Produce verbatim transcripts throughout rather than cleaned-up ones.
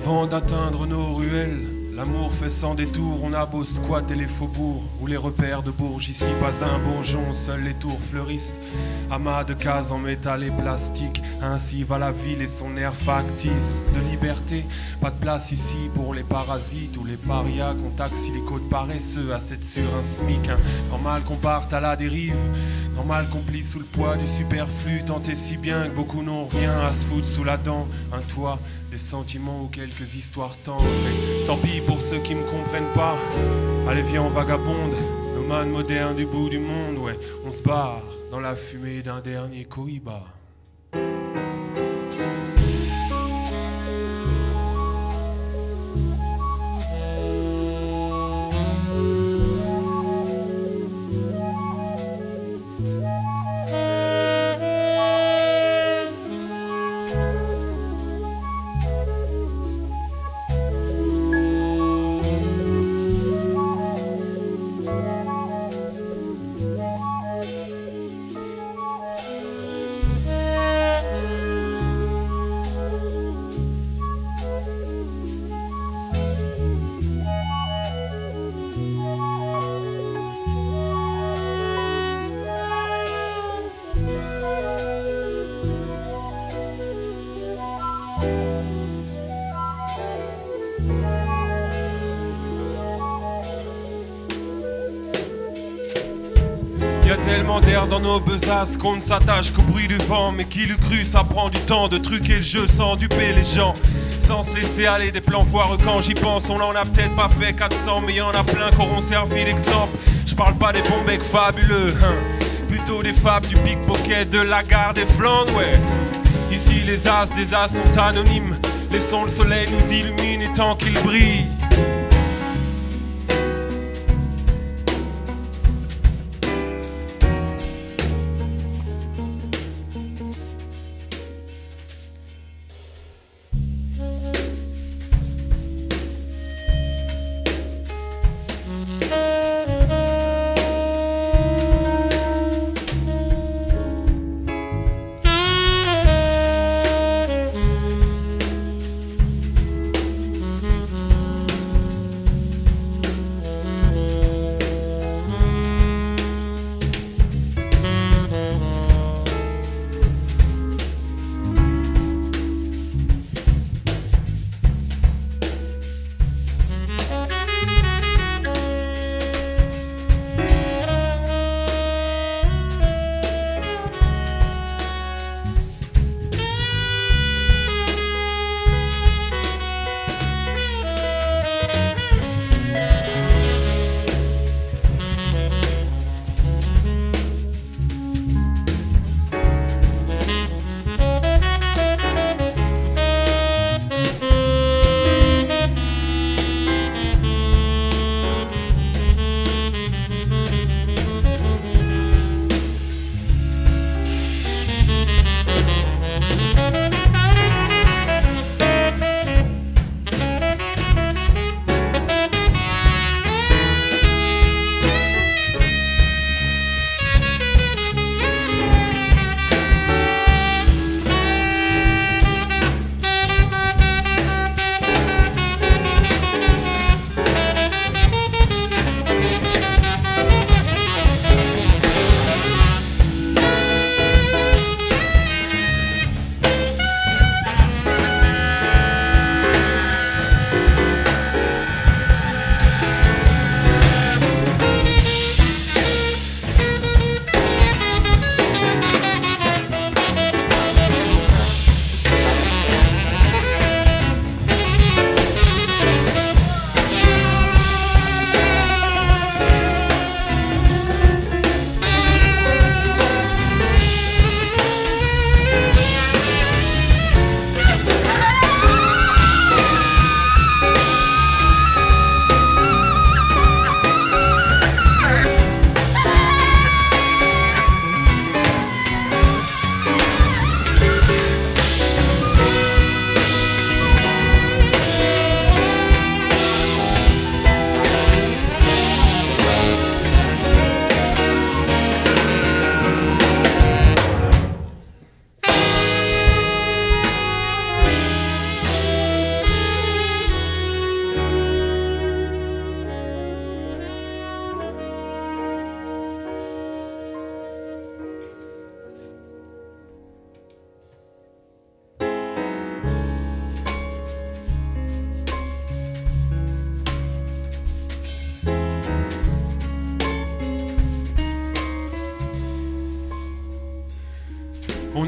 Avant d'atteindre nos ruelles, l'amour fait sans détour. On a beau squatter les faubourgs ou les repères de Bourges, ici pas un bourgeon, seuls les tours fleurissent. Amas de cases en métal et plastique, ainsi va la ville et son air factice de liberté. Pas de place ici pour les parasites ou les parias qu'on taxe illico de paresseux à cette sur un smic. Hein. Normal qu'on parte à la dérive, normal qu'on plie sous le poids du superflu, tant et si bien que beaucoup n'ont rien à se foutre sous la dent. Un toit, des sentiments ou quelques histoires tendres. Mais tant pis pour ceux qui me comprennent pas. Allez viens on vagabonde, nomade moderne du bout du monde, ouais, on se barre dans la fumée d'un dernier cohiba. Y a tellement d'air dans nos besaces qu'on ne s'attache qu'au bruit du vent. Mais qui l'eût cru, ça prend du temps de truquer le jeu sans duper les gens, sans se laisser aller des plans foireux quand j'y pense. On en a peut-être pas fait quatre cents, mais y en a plein qu'auront servi d'exemple. Je parle pas des bons mecs fabuleux, hein, plutôt des fables du pickpocket de la gare des Flandres, ouais. Ici les as des as sont anonymes, laissons le soleil nous illumine et tant qu'il brille.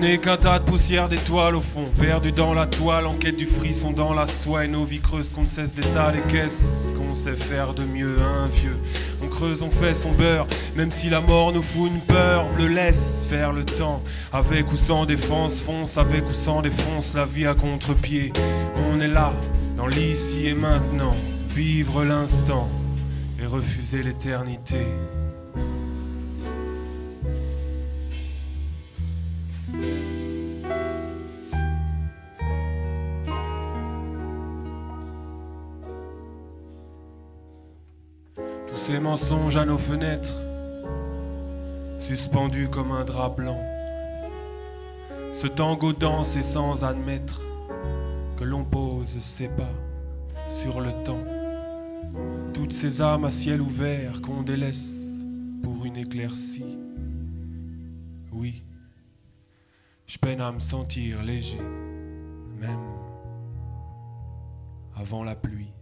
n'est qu'un tas de poussière d'étoiles au fond, perdu dans la toile, en quête du frisson dans la soie. Et nos vies creuses qu'on ne cesse d'étaler, qu'est-ce qu'on sait faire de mieux, hein, vieux? On creuse, on fait son beurre, même si la mort nous fout une peur. Bleu laisse faire le temps, avec ou sans défense, fonce, avec ou sans défonce, la vie à contre-pied. On est là, dans l'ici et maintenant, vivre l'instant et refuser l'éternité. Tous ces mensonges à nos fenêtres, suspendus comme un drap blanc, ce tango danse et sans admettre que l'on pose ses pas sur le temps. Toutes ces âmes à ciel ouvert qu'on délaisse pour une éclaircie. Oui, je peine à me sentir léger, même avant la pluie.